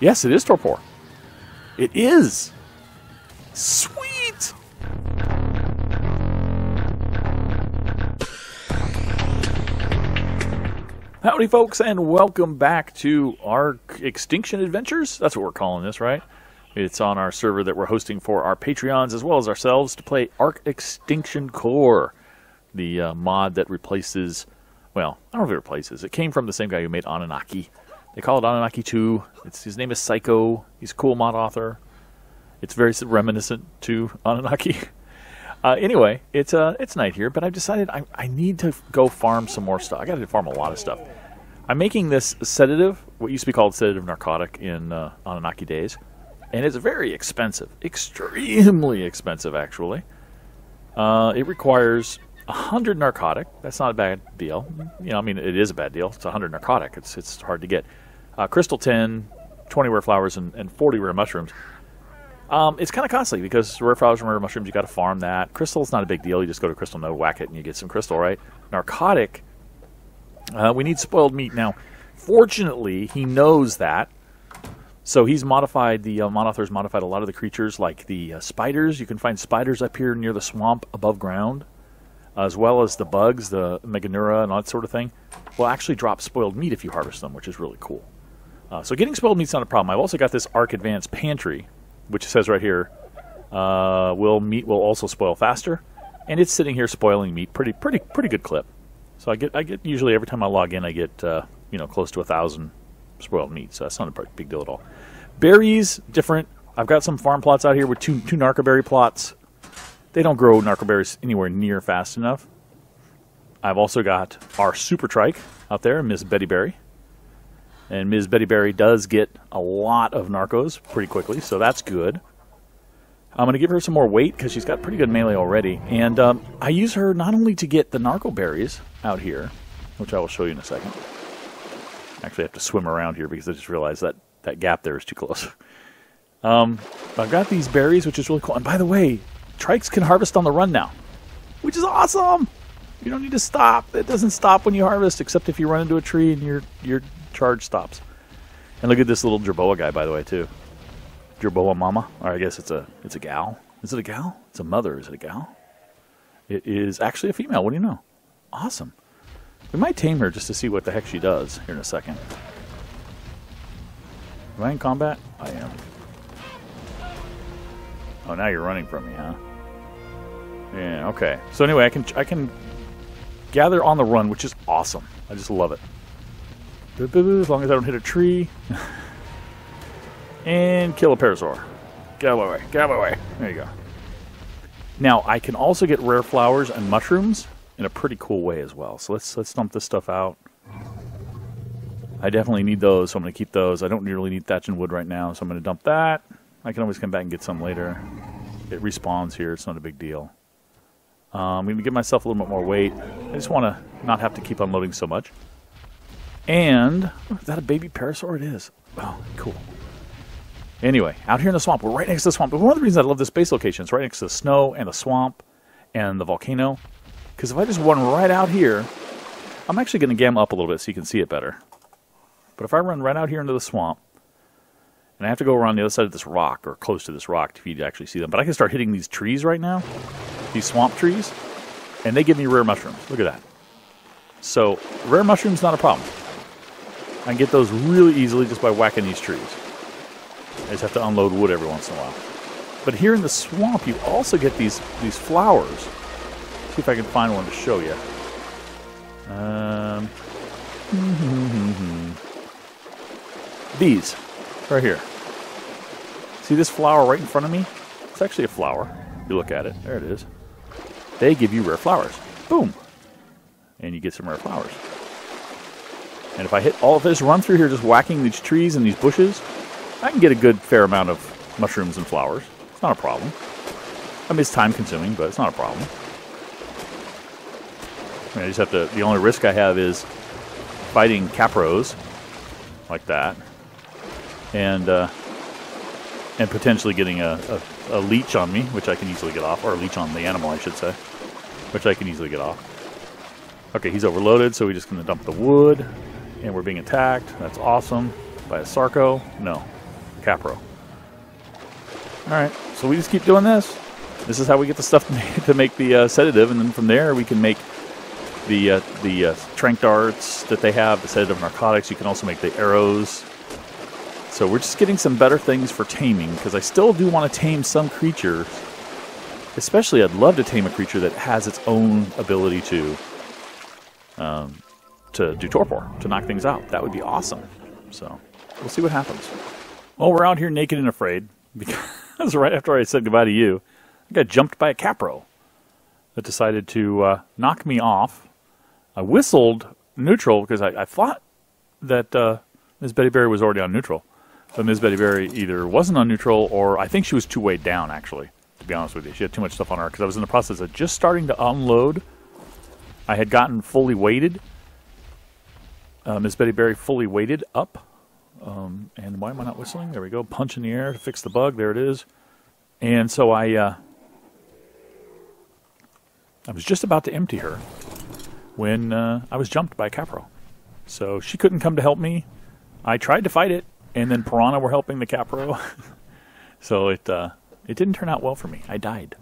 Yes, it is torpor. It is. Sweet. Howdy, folks, and welcome back to Ark Extinction Adventures. That's what we're calling this, right? It's on our server that we're hosting for our Patreons as well as ourselves to play Ark Extinction Core, the mod that replaces, well, I don't know if it replaces. It came from the same guy who made Anunnaki. They call it Anunnaki 2. His name is Psycho. He's a cool mod author. It's very reminiscent to Anunnaki. Anyway, it's night here, but I've decided I need to go farm some more stuff. I got to farm a lot of stuff. I'm making this sedative, what used to be called sedative narcotic in Anunnaki days. And it's very expensive. Extremely expensive, actually. It requires 100 narcotic. That's not a bad deal. You know, I mean, it is a bad deal. It's 100 narcotic. It's hard to get. Crystal tin, 20 rare flowers, and 40 rare mushrooms. It's kind of costly because rare flowers and rare mushrooms, you got to farm that. Crystal's not a big deal. You just go to crystal node, whack it, and you get some crystal, right? Narcotic, we need spoiled meat. Now, fortunately, he knows that. So he's modified, the mod author's modified a lot of the creatures, like the spiders. You can find spiders up here near the swamp above ground, as well as the bugs, the Meganura and all that sort of thing, will actually drop spoiled meat if you harvest them, which is really cool. So getting spoiled meat's not a problem. I've also got this Ark Advanced Pantry, which says right here, meat will also spoil faster, and it's sitting here spoiling meat. Pretty good clip. So I get usually every time I log in, I get you know, close to 1,000. Spoiled meat, so that's not a big deal at all. Berries, different. I've got some farm plots out here with two narcoberry plots. They don't grow narcoberries anywhere near fast enough. I've also got our super trike out there, Ms. Betty Berry. And Ms. Betty Berry does get a lot of narcos pretty quickly, so that's good. I'm going to give her some more weight because she's got pretty good melee already. And I use her not only to get the narco berries out here, which I will show you in a second. Actually, I have to swim around here because I just realized that that gap there is too close. I've got these berries, which is really cool. And by the way, trikes can harvest on the run now, which is awesome. You don't need to stop. It doesn't stop when you harvest, except if you run into a tree and your charge stops. And look at this little jerboa guy, by the way, too. Jerboa mama, or I guess it's a gal. Is it a gal? It's a mother. Is it a gal? It is actually a female. What do you know? Awesome. We might tame her just to see what the heck she does here in a second. Am I in combat? I am. Oh, now you're running from me, huh? Yeah, okay. So anyway, I can gather on the run, which is awesome. I just love it. As long as I don't hit a tree. And kill a parasaur. Get out of my way. Get out of my way. There you go. Now, I can also get rare flowers and mushrooms in a pretty cool way as well. So let's dump this stuff out. I definitely need those, so I'm going to keep those. I don't really need thatch and wood right now, so I'm going to dump that. I can always come back and get some later. It respawns here. It's not a big deal. I'm going to give myself a little bit more weight. I just want to not have to keep unloading so much. And is that a baby parasaur? It is. Oh, cool. Anyway, out here in the swamp. We're right next to the swamp. But one of the reasons I love this base location is right next to the snow and the swamp and the volcano. Because if I just run right out here, I'm actually going to gam up a little bit so you can see it better. But if I run right out here into the swamp, and I have to go around the other side of this rock, or close to this rock, if you actually see them. But I can start hitting these trees right now, these swamp trees, and they give me rare mushrooms. Look at that. So rare mushrooms, not a problem. I can get those really easily just by whacking these trees. I just have to unload wood every once in a while. But here in the swamp, you also get these flowers. See if I can find one to show you. These, right here. See this flower right in front of me? It's actually a flower. You look at it. There it is. They give you rare flowers. Boom. And you get some rare flowers. And if I hit all of this run through here, just whacking these trees and these bushes, I can get a good fair amount of mushrooms and flowers. It's not a problem. I mean, it's time consuming, but it's not a problem. I just have to, the only risk I have is fighting capros like that and potentially getting a leech on me, which I can easily get off, or a leech on the animal, I should say, which I can easily get off. Okay, he's overloaded, so we're just going to dump the wood, and we're being attacked. That's awesome. By a sarco? No. Capro. Alright, so we just keep doing this. This is how we get the stuff to make the sedative, and then from there we can make the trank darts that they have, the sedative narcotics. You can also make the arrows. So we're just getting some better things for taming, because I still do want to tame some creatures. Especially, I'd love to tame a creature that has its own ability to do torpor, to knock things out. That would be awesome. So we'll see what happens. Well, we're out here naked and afraid, because right after I said goodbye to you, I got jumped by a capro that decided to knock me off. I whistled neutral, because I thought that Ms. Betty Berry was already on neutral. But Ms. Betty Berry either wasn't on neutral, or I think she was too weighed down, actually, to be honest with you. She had too much stuff on her, because I was in the process of just starting to unload. I had gotten fully weighted. Ms. Betty Berry fully weighted up. And why am I not whistling? There we go. Punch in the air to fix the bug. There it is. And so I was just about to empty her when I was jumped by a capro. So she couldn't come to help me. I tried to fight it, and then Piranha were helping the capro. So it didn't turn out well for me. I died.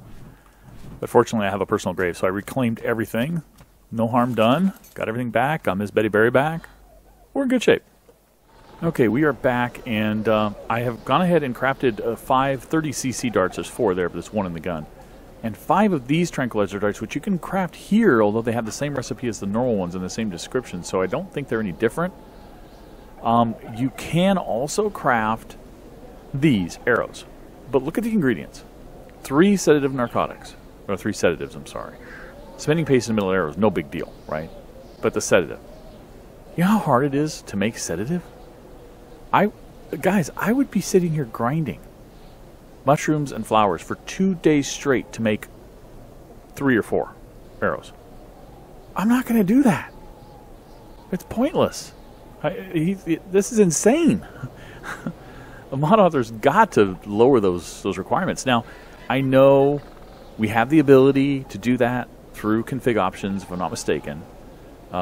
But fortunately, I have a personal grave, so I reclaimed everything. No harm done. Got everything back. Got Ms. Betty Berry back. We're in good shape. Okay, we are back, and I have gone ahead and crafted 5 30cc darts. There's 4 there, but there's 1 in the gun. And 5 of these tranquilizer darts, which you can craft here, although they have the same recipe as the normal ones and the same description, so I don't think they're any different. You can also craft these arrows, but look at the ingredients. 3 sedative narcotics, or 3 sedatives, I'm sorry. Spinning paste and middle arrows, no big deal, right? But the sedative. You know how hard it is to make sedative? Guys, I would be sitting here grinding mushrooms and flowers for 2 days straight to make 3 or 4 arrows. I'm not going to do that. It's pointless. This is insane. The mod author's got to lower those requirements. Now, I know we have the ability to do that through config options, if I'm not mistaken.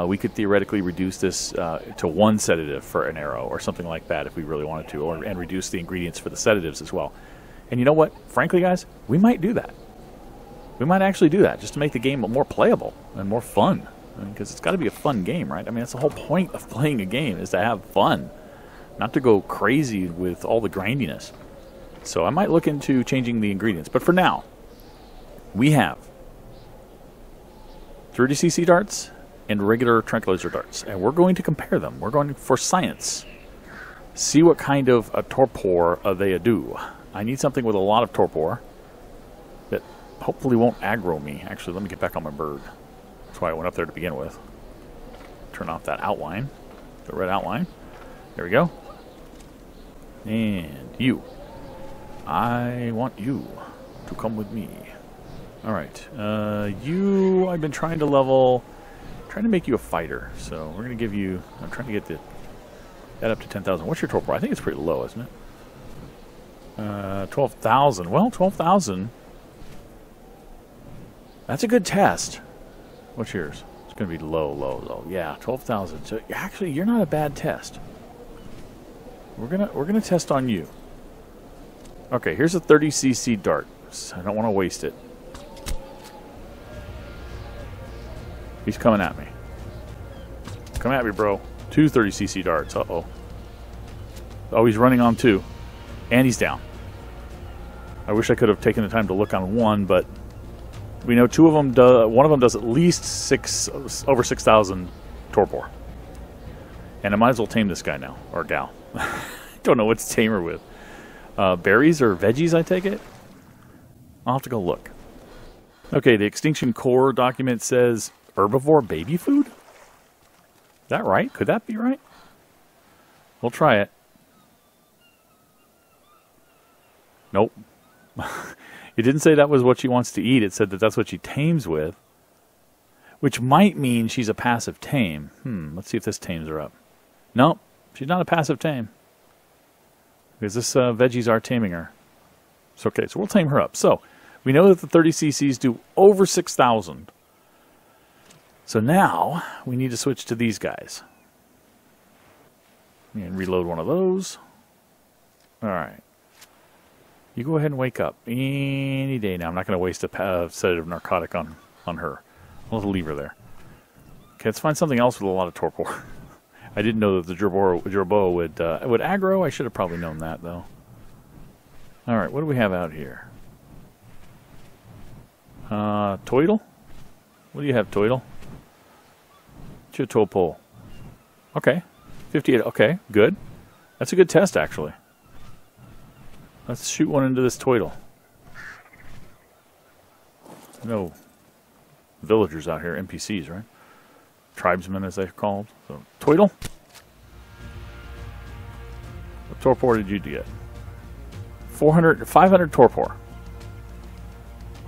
We could theoretically reduce this to 1 sedative for an arrow or something like that if we really wanted to, and reduce the ingredients for the sedatives as well. And you know what? Frankly, guys, we might do that. We might actually do that just to make the game more playable and more fun. Because it's got to be a fun game, right? I mean, that's the whole point of playing a game, is to have fun, not to go crazy with all the grindiness. So I might look into changing the ingredients. But for now, we have 30cc darts and regular tranquilizer darts. And we're going to compare them. We're going to, for science, see what kind of a torpor they do. I need something with a lot of torpor that hopefully won't aggro me. Actually, let me get back on my bird. That's why I went up there to begin with. Turn off that outline, the red outline. There we go. And you. I want you to come with me. All right. You, I've been trying to level, trying to make you a fighter. So we're going to give you, I'm trying to get that up to 10,000. What's your torpor? I think it's pretty low, isn't it? 12,000. Well, 12,000. That's a good test. What's yours? It's going to be low, low, low. Yeah, 12,000. So actually, you're not a bad test. We're gonna test on you. Okay, here's a 30cc dart. I don't want to waste it. He's coming at me. Come at me, bro. 2 30cc darts. Uh-oh. Oh, he's running on 2. And he's down. I wish I could have taken the time to look on 1, but we know 2 of them does. 1 of them does at least over 6,000 torpor, and I might as well tame this guy now, or gal. Don't know what's tamer with. Berries or veggies, I take it. I'll have to go look. Okay, the Extinction Core document says herbivore baby food. Is that right? Could that be right? We'll try it. Nope. It didn't say that was what she wants to eat. It said that that's what she tames with, which might mean she's a passive tame. Let's see if this tames her up. Nope, she's not a passive tame, because this veggies are taming her. It's okay, so we'll tame her up. So we know that the 30cc's do over 6,000. So now we need to switch to these guys and reload one of those. Alright. You go ahead and wake up. Any day now. I'm not going to waste a sedative narcotic on her. I'll just leave her there. Okay, let's find something else with a lot of torpor. I didn't know that the Jerboa would aggro. I should have probably known that, though. Alright, what do we have out here? Toidle? What do you have, Toidle? Chitopole. Okay. 58. Okay, good. That's a good test, actually. Let's shoot one into this Toidle. No villagers out here, NPCs, right? Tribesmen, as they're called. So, Toidle? What torpor did you get? 400, 500 torpor.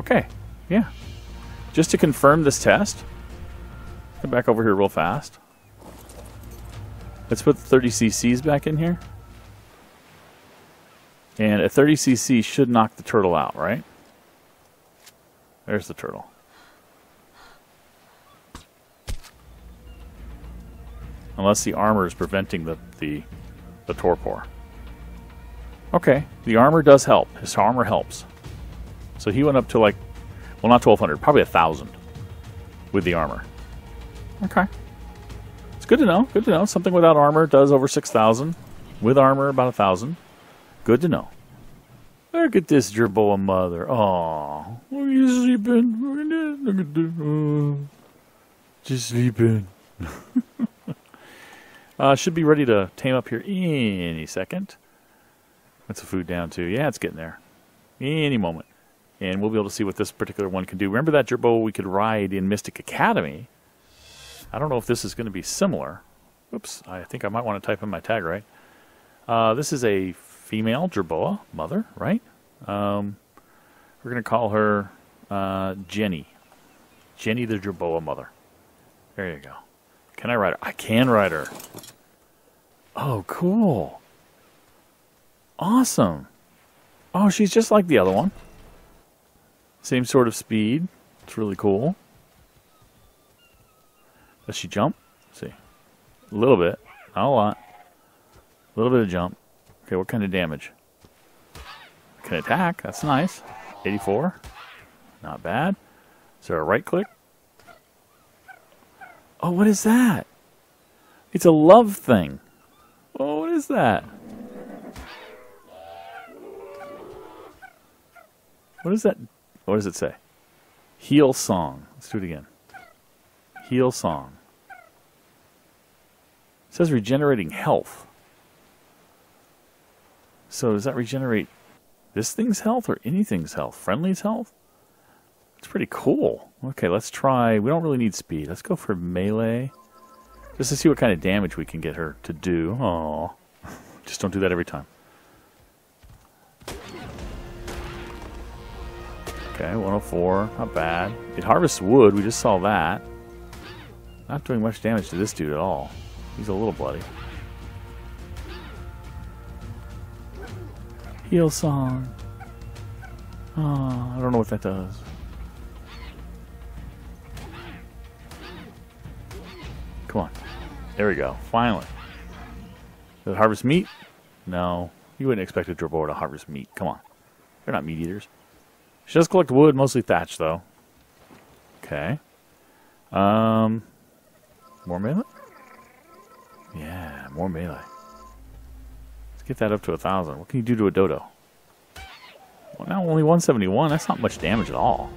Okay, yeah. Just to confirm this test, come back over here real fast. Let's put 30 cc's back in here. And a 30 cc should knock the turtle out, right? There's the turtle. Unless the armor is preventing the torpor. Okay, the armor does help. His armor helps. So he went up to like, well, not 1,200, probably 1,000 with the armor. Okay. It's good to know. Good to know. Something without armor does over 6,000. With armor, about 1,000. Good to know. Look at this Jerboa mother. Aww. Look at you sleeping. Look at this. Oh. Just sleeping. Should be ready to tame up here any second. What's the food down to? Yeah, it's getting there. Any moment. And we'll be able to see what this particular one can do. Remember that Jerboa we could ride in Mystic Academy? I don't know if this is going to be similar. Oops, I think I might want to type in my tag right. This is a female Jerboa, mother, right? We're going to call her Jenny. Jenny the Jerboa mother. There you go. Can I ride her? I can ride her. Oh, cool. Awesome. Oh, she's just like the other one. Same sort of speed. It's really cool. Does she jump? Let's see. A little bit. Not a lot. A little bit of jump. Okay, what kind of damage? I can attack. That's nice. 84. Not bad. Is there a right click? Oh, what is that? It's a love thing. Oh, what is that? What is that? What does it say? Heal song. Let's do it again. Heal song. It says regenerating health. So does that regenerate this thing's health or anything's health? Friendly's health? It's pretty cool. Okay, let's try. We don't really need speed. Let's go for melee. Just to see what kind of damage we can get her to do. Aww. Just don't do that every time. Okay, 104. Not bad. It harvests wood. We just saw that. Not doing much damage to this dude at all. He's a little bloody. Heal song. Oh, I don't know what that does. Come on. There we go. Finally. Does it harvest meat? No. You wouldn't expect a Jerboa to harvest meat. Come on. They're not meat eaters. She does collect wood, mostly thatch, though. Okay. More melee? Yeah, more melee. Let's get that up to 1,000. What can you do to a dodo? Well, now only 171. That's not much damage at all.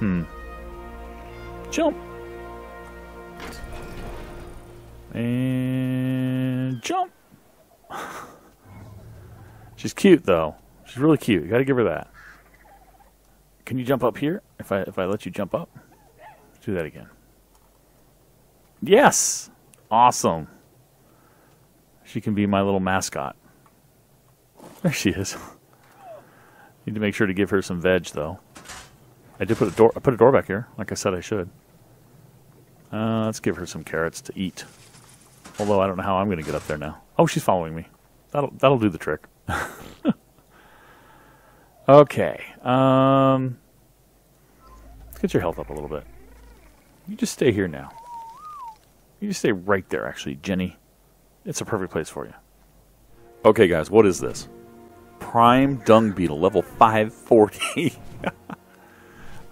Hmm. Jump. And jump. She's cute though. She's really cute. You gotta give her that. Can you jump up here? If I let you jump up? Let's do that again. Yes! Awesome. She can be my little mascot. There she is. Need to make sure to give her some veg though. I put a door back here, like I said I should. Let's give her some carrots to eat. Although I don't know how I'm going to get up there now. Oh, she's following me. That'll do the trick. Okay. Let's get your health up a little bit. You just stay here now. You just stay right there, actually, Jenny. It's a perfect place for you. Okay, guys, what is this? Prime Dung Beetle, level 540.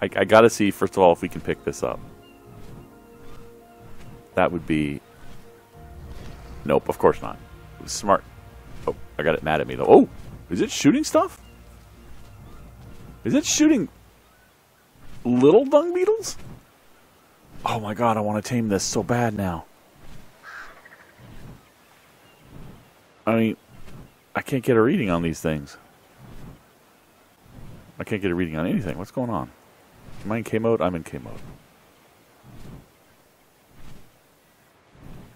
I gotta see, first of all, if we can pick this up. That would be... Nope, of course not. It was smart. Oh, I got it mad at me, though. Oh! Is it shooting stuff? Is it shooting... little dung beetles? Oh my god, I want to tame this so bad now. I mean... I can't get a reading on these things. I can't get a reading on anything. What's going on? Am I in K mode? I'm in K mode.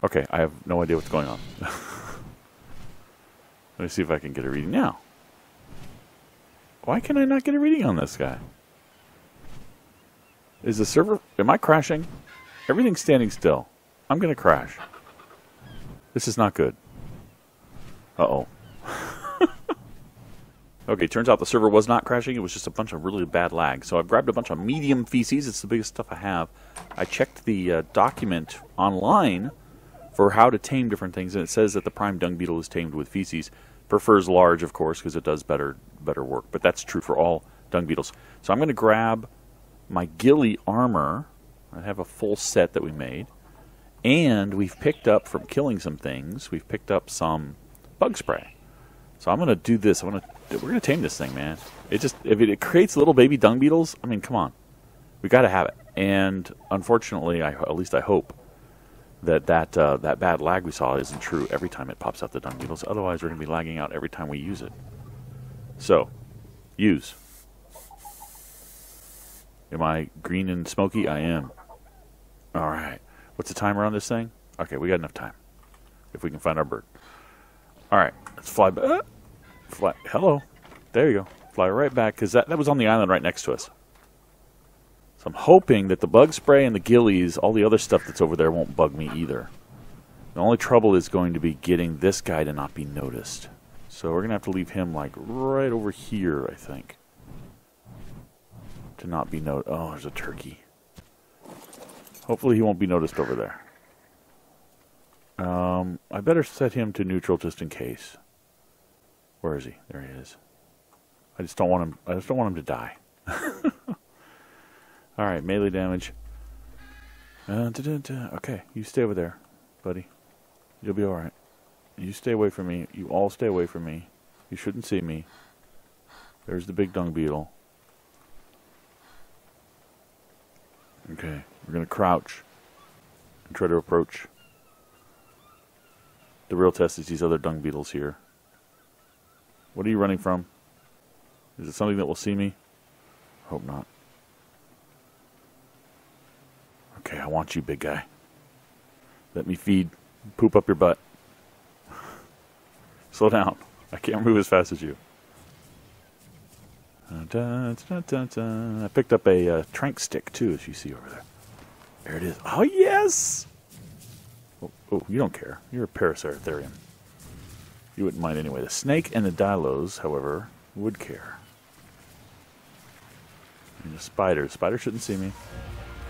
Okay, I have no idea what's going on. Let me see if I can get a reading now. Why can I not get a reading on this guy? Is the server... Am I crashing? Everything's standing still. I'm going to crash. This is not good. Uh-oh. Okay, turns out the server was not crashing. It was just a bunch of really bad lag. So I've grabbed a bunch of medium feces. It's the biggest stuff I have. I checked the document online for how to tame different things, and it says that the prime dung beetle is tamed with feces. Prefers large, of course, because it does better work. But that's true for all dung beetles. So I'm going to grab my ghillie armor. I have a full set that we made. And we've picked up, from killing some things, we've picked up some bug spray. So I'm going to do this. We're going to tame this thing, man. It just, if it creates little baby dung beetles, I mean, come on. We got to have it. And unfortunately, at least I hope, that bad lag we saw isn't true every time it pops out the dung beetles. Otherwise, we're going to be lagging out every time we use it. So, use. Am I green and smoky? I am. All right. What's the timer on this thing? Okay, we got enough time. If we can find our bird. All right. Let's fly back. Fly. Hello. There you go. Fly right back, because that was on the island right next to us. So I'm hoping that the bug spray and the ghillies, all the other stuff that's over there, won't bug me either. The only trouble is going to be getting this guy to not be noticed. So we're going to have to leave him, like, right over here, I think. To not be noticed. Oh, there's a turkey. Hopefully he won't be noticed over there. I better set him to neutral just in case. Where is he? There he is. I just don't want him to die. All right, melee damage. Okay, you stay over there, buddy. You'll be all right. You stay away from me. You all stay away from me. You shouldn't see me. There's the big dung beetle. Okay, we're gonna crouch and try to approach. The real test is these other dung beetles here. What are you running from? Is it something that will see me? Hope not. Okay, I want you, big guy. Let me feed. Poop up your butt. Slow down. I can't move as fast as you. I picked up a trank stick, too, as you see over there. There it is. Oh, yes! Oh, you don't care. You're a Parasaritherium. You wouldn't mind anyway. The snake and the dilos, however, would care. And the spider. The spider shouldn't see me.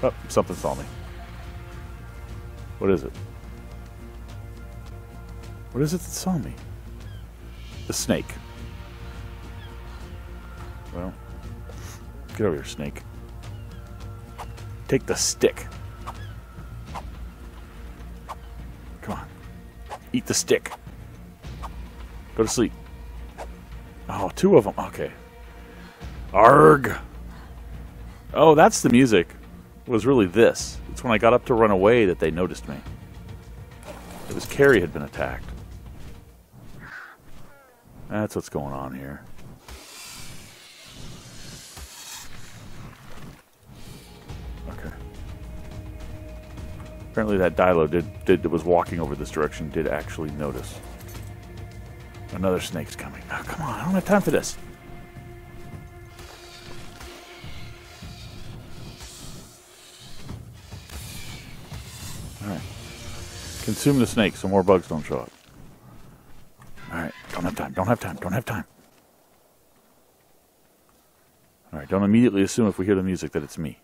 Oh, something saw me. What is it? What is it that saw me? The snake. Well, get over here, snake. Take the stick. Come on. Eat the stick. Go to sleep. Oh, two of them. Okay. Arg. Oh, that's the music. It was really this. It's when I got up to run away that they noticed me. It was Carrie had been attacked. That's what's going on here. Okay. Apparently that dilo that was walking over this direction did actually notice. Another snake's coming. Oh, come on. I don't have time for this. Alright. Consume the snake so more bugs don't show up. Alright. Don't have time. Don't have time. Don't have time. Alright. Don't immediately assume if we hear the music that it's me.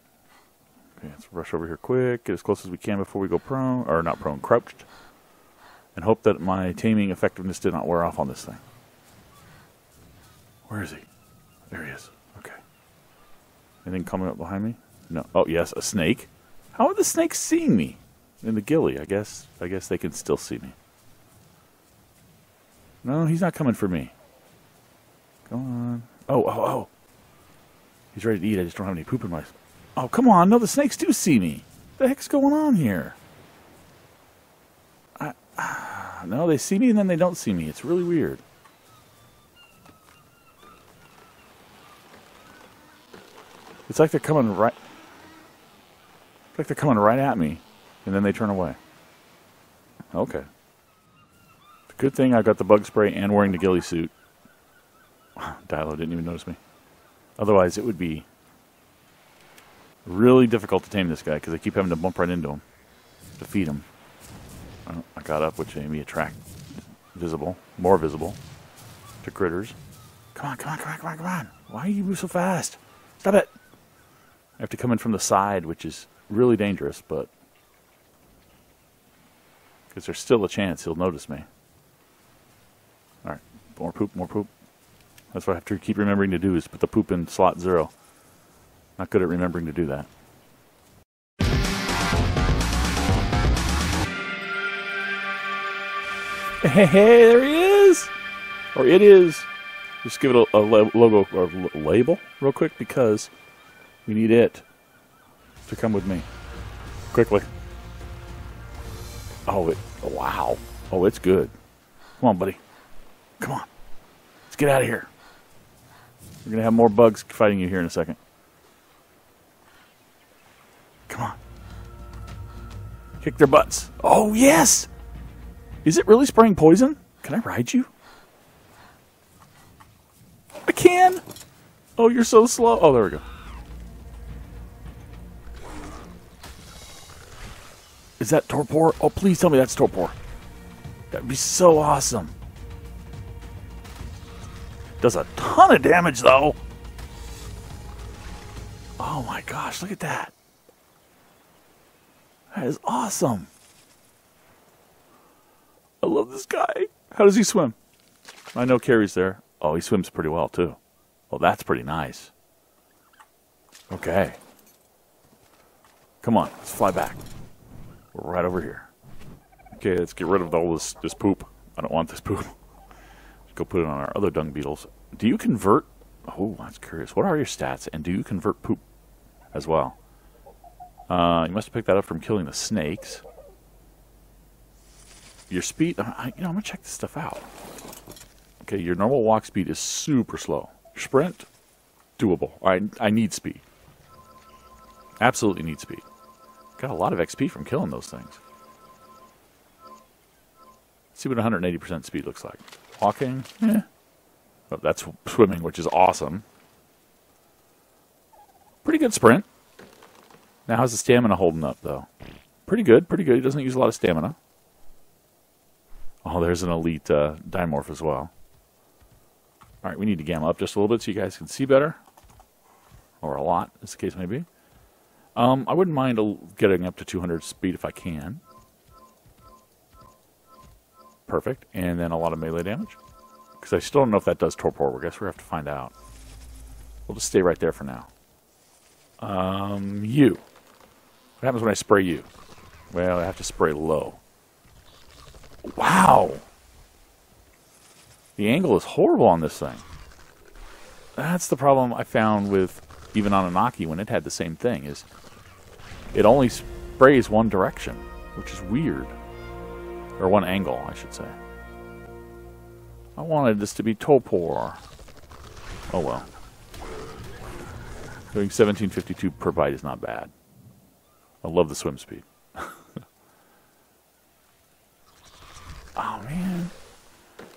Okay. Let's rush over here quick. Get as close as we can before we go prone. Or not prone. Crouched. and hope that my taming effectiveness did not wear off on this thing. Where is he? There he is. Okay. Anything coming up behind me? No. Oh, yes, a snake. How are the snakes seeing me? In the ghillie, I guess. I guess they can still see me. No, he's not coming for me. Come on. Oh, oh, oh. He's ready to eat. I just don't have any poop in my... Oh, come on. No, the snakes do see me. What the heck's going on here? No, they see me and then they don't see me. It's really weird. It's like they're coming right... It's like they're coming right at me, and then they turn away. Okay. Good thing I got the bug spray and wearing the ghillie suit. Dilo didn't even notice me. Otherwise, it would be really difficult to tame this guy, because I keep having to bump right into him to feed him. I got up, which made me more visible to critters. Come on, come on, come on, come on, come on. Why are you moving so fast? Stop it. I have to come in from the side, which is really dangerous, but because there's still a chance he'll notice me. All right, more poop, more poop. That's what I have to keep remembering to do, is put the poop in slot 0. Not good at remembering to do that. Hey, hey, there he is! Or it is. Just give it a logo or label real quick, because we need it to come with me quickly. Oh, it! Wow! Oh, it's good. Come on, buddy. Come on. Let's get out of here. We're gonna have more bugs fighting you here in a second. Come on. Kick their butts. Oh yes! Is it really spraying poison? Can I ride you? I can! Oh, you're so slow. Oh, there we go. Is that torpor? Oh, please tell me that's torpor. That'd be so awesome. Does a ton of damage, though. Oh my gosh, look at that. That is awesome. I love this guy. How does he swim? I know Carrie's there. Oh, he swims pretty well, too. Well, that's pretty nice. Okay. Come on, let's fly back. We're right over here. Okay, let's get rid of all this poop. I don't want this poop. Let's go put it on our other dung beetles. Do you convert... Oh, that's curious. What are your stats? And do you convert poop as well? You must have picked that up from killing the snakes. Your speed... I'm going to check this stuff out. Okay, your normal walk speed is super slow. Your sprint? Doable. I need speed. Absolutely need speed. Got a lot of XP from killing those things. Let's see what 180% speed looks like. Walking, eh. Oh, that's swimming, which is awesome. Pretty good sprint. Now, how's the stamina holding up, though? Pretty good, pretty good. He doesn't use a lot of stamina. Oh, there's an elite dimorph as well. All right, we need to gamma up just a little bit so you guys can see better. Or a lot, as the case may be. I wouldn't mind getting up to 200 speed if I can. Perfect. And then a lot of melee damage. Because I still don't know if that does torpor. I guess we're going to have to find out. We'll just stay right there for now. You. What happens when I spray you? Well, I have to spray low. Wow! The angle is horrible on this thing. That's the problem I found with even Anunnaki when it had the same thing, is it only sprays one direction, which is weird. Or one angle, I should say. I wanted this to be torpor. Oh well. Doing 1752 per bite is not bad. I love the swim speed. Oh man.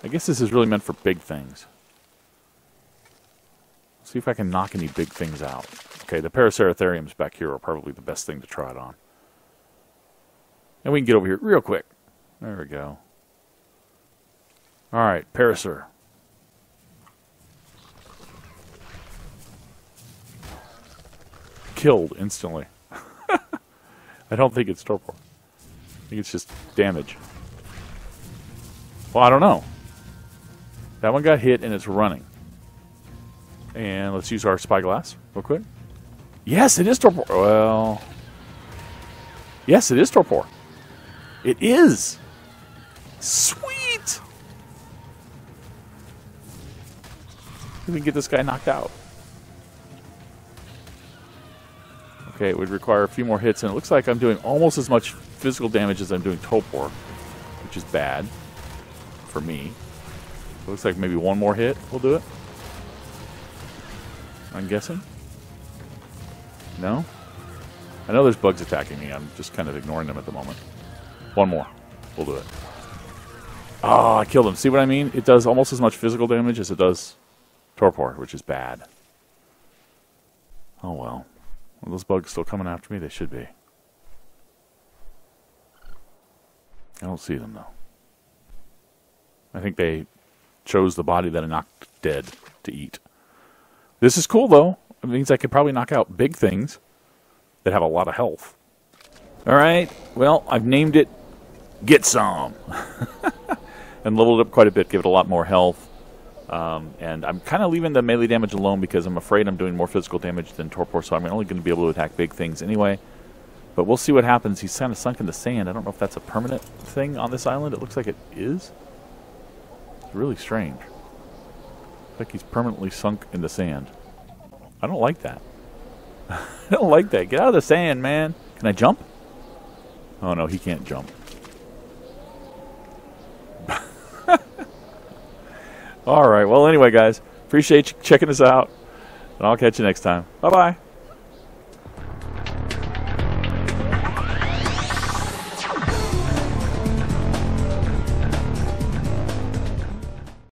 I guess this is really meant for big things. See if I can knock any big things out. Okay, the Paraceratheriums back here are probably the best thing to try it on. And we can get over here real quick. There we go. Alright, Paracer. Killed instantly. I don't think it's torpor. I think it's just damage. Well, I don't know. That one got hit and it's running. And let's use our spyglass real quick. Yes, it is torpor. Well, yes, it is torpor. It is. Sweet. We can get this guy knocked out. Okay, it would require a few more hits, and it looks like I'm doing almost as much physical damage as I'm doing torpor, which is bad for me. It looks like maybe one more hit will do it, I'm guessing. No? I know there's bugs attacking me. I'm just kind of ignoring them at the moment. One more. We'll do it. Ah, oh, I killed him. See what I mean? It does almost as much physical damage as it does torpor, which is bad. Oh, well. Are those bugs still coming after me? They should be. I don't see them, though. I think they chose the body that I knocked dead to eat. This is cool, though. It means I could probably knock out big things that have a lot of health. All right. Well, I've named it Get Some. And leveled it up quite a bit, give it a lot more health. And I'm kind of leaving the melee damage alone because I'm afraid I'm doing more physical damage than torpor, so I'm only going to be able to attack big things anyway. But we'll see what happens. He's kind of sunk in the sand. I don't know if that's a permanent thing on this island. It looks like it is. It's really strange. It's like he's permanently sunk in the sand. I don't like that. I don't like that. Get out of the sand, man. Can I jump? Oh, no, he can't jump. All right. Well, anyway, guys, appreciate you checking us out, and I'll catch you next time. Bye-bye.